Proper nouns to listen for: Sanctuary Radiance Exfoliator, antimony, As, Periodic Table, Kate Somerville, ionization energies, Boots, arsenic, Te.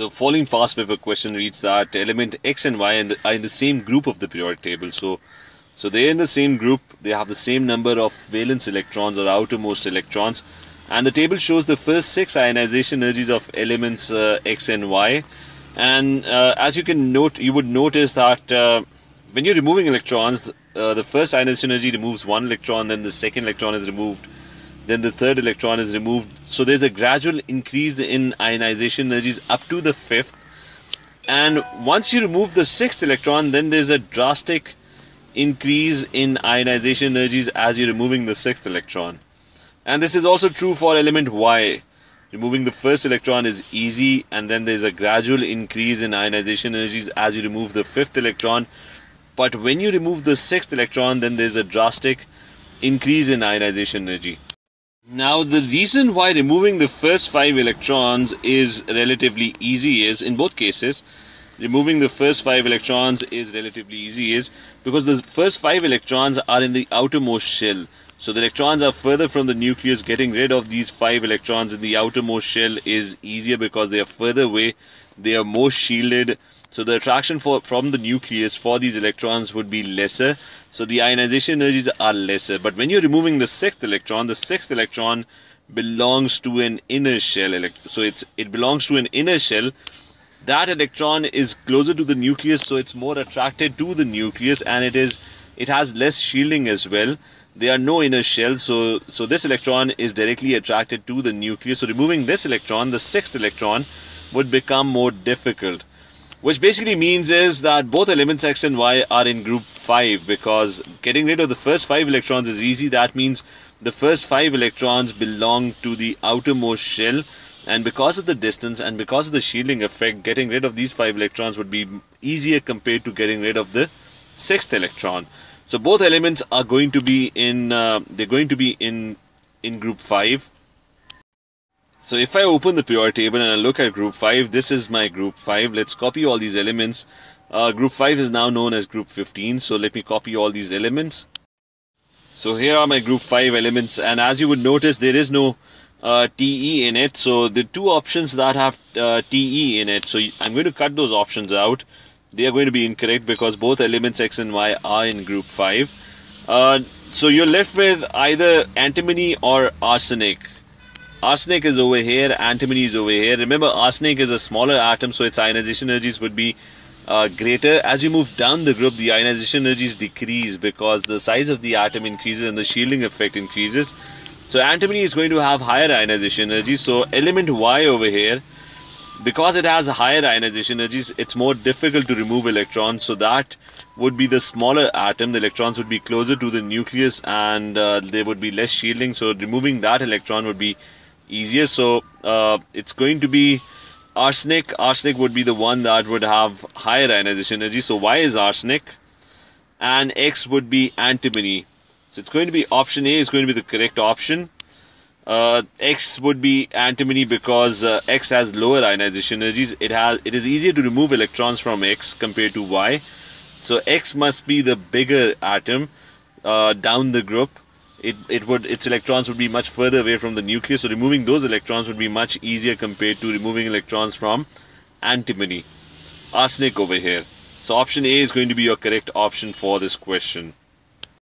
The following past paper question reads that element x and y are in the same group of the periodic table. So they're in the same group, they have the same number of valence electrons or outermost electrons, and the table shows the first 6 ionization energies of elements x and y. And as you can note, you would notice that when you're removing electrons, the first ionization energy removes one electron, then the second electron is removed, then the third electron is removed. So there's a gradual increase in ionization energies up to the 5th. And once you remove the 6th electron, then there's a drastic increase in ionization energies as you're removing the 6th electron. And this is also true for element Y. Removing the first electron is easy, and then there's a gradual increase in ionization energies as you remove the 5th electron. But when you remove the 6th electron, then there's a drastic increase in ionization energy. Now, the reason why removing the first 5 electrons is relatively easy is, in both cases, removing the first 5 electrons is relatively easy is because the first 5 electrons are in the outermost shell. So the electrons are further from the nucleus. Getting rid of these 5 electrons in the outermost shell is easier because they are further away, they are more shielded. So the attraction from the nucleus for these electrons would be lesser. So the ionization energies are lesser. But when you're removing the 6th electron, the 6th electron belongs to an inner shell. So it belongs to an inner shell. That electron is closer to the nucleus, so it's more attracted to the nucleus, and it has less shielding as well. There are no inner shells, so this electron is directly attracted to the nucleus. So removing this electron, the 6th electron, would become more difficult. Which basically means is that both elements x and y are in group 5, because getting rid of the first 5 electrons is easy. That means the first 5 electrons belong to the outermost shell, and because of the distance and because of the shielding effect, getting rid of these 5 electrons would be easier compared to getting rid of the 6th electron. So both elements are going to be in group 5. So if I open the periodic table and I look at group 5, this is my group 5. Let's copy all these elements. Group 5 is now known as group 15. So let me copy all these elements. So here are my group 5 elements, and as you would notice, there is no TE in it. So the two options that have TE in it, so I'm going to cut those options out. They are going to be incorrect because both elements x and y are in group 5. So you're left with either antimony or arsenic. Arsenic is over here, antimony is over here. Remember, arsenic is a smaller atom, so its ionization energies would be greater. As you move down the group, the ionization energies decrease because the size of the atom increases and the shielding effect increases. So antimony is going to have higher ionization energy. So element Y over here, because it has higher ionization energies, it's more difficult to remove electrons, so that would be the smaller atom. The electrons would be closer to the nucleus, and there would be less shielding, so removing that electron would be easier. So it's going to be arsenic. Arsenic would be the one that would have higher ionization energy, so Y is arsenic, and X would be antimony. So it's going to be option A is going to be the correct option. X would be antimony because X has lower ionization energies. It is easier to remove electrons from X compared to Y. So X must be the bigger atom down the group. Its electrons would be much further away from the nucleus. So removing those electrons would be much easier compared to removing electrons from antimony, arsenic over here. So option A is going to be your correct option for this question.